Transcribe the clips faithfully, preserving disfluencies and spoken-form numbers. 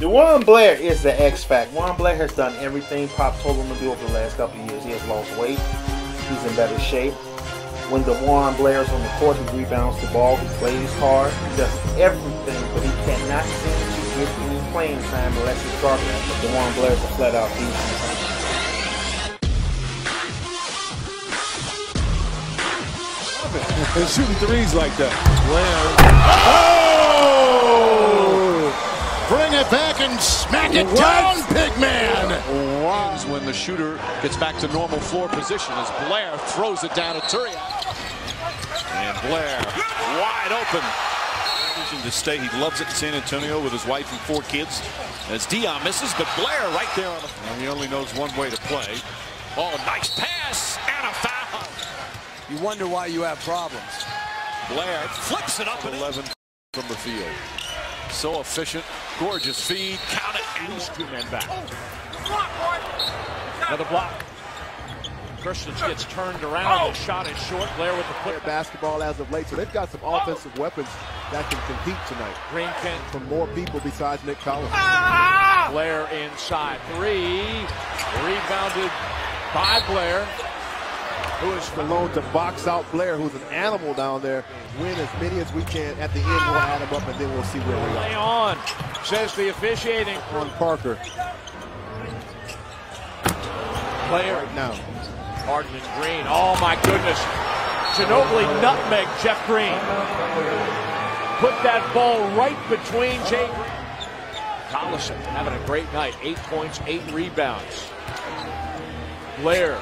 DeJuan Blair is the X Factor. DeJuan Blair has done everything Pop told him to do over the last couple of years. He has lost weight. He's in better shape. When DeJuan Blair's on the court, he rebounds the ball, he plays hard, he does everything, but he cannot seem to get any playing time unless he's starting. But DeJuan Blair's a flat-out beast. They're shooting threes like that. Blair. Oh! Bring it back and smack it what? down, big man. Wow. When the shooter gets back to normal floor position as Blair throws it down to Turian. And Blair wide open. To stay. He loves it in San Antonio with his wife and four kids. As Dion misses, but Blair right there on the floor. He only knows one way to play. Oh, nice pass and a foul. You wonder why you have problems. Blair flips it up at eleven from the field. So efficient, gorgeous feed, count it, and man back. Oh, another block. Christian gets turned around, oh. The shot is short. Blair with the put basketball as of late, so they've got some offensive oh. weapons that can compete tonight. Green can from more people besides Nick Collins. Ah! Blair inside three, rebounded by Blair. Who is Malone to box out Blair, who's an animal down there. Win as many as we can. At the end, we'll add them up, and then we'll see where we are. Play on, says the officiating. On Parker. Player right now. Harden and Green. Oh, my goodness. Ginobili nutmeg Jeff Green. Put that ball right between Jay Green. Collison having a great night. Eight points, eight rebounds. Blair.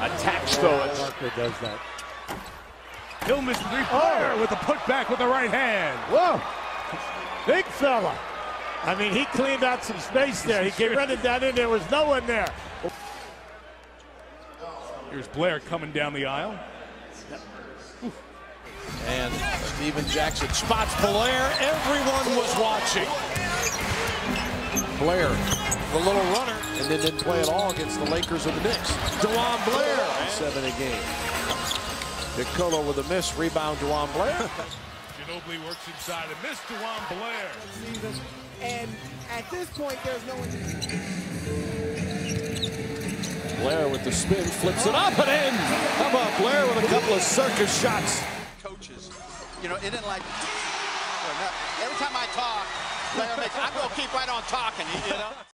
Attacks though. Parker does that. He'll miss three player oh. with a put back with the right hand. Whoa. Big fella. I mean, he cleaned out some space there. He came running down in. There was no one there. Here's Blair coming down the aisle. And Steven Jackson spots Blair. Everyone was watching. Blair, the little runner, and then didn't play at all against the Lakers and the Knicks. DeJuan Blair, seven a game. DiColo with a miss, rebound DeJuan Blair. Ginobili works inside and missed DeJuan Blair. And at this point, there's no one. Blair with the spin, flips it up and in. How about Blair with a couple of circus shots? Coaches, you know, it didn't like. Every time I talk. I'm going to keep right on talking, you know?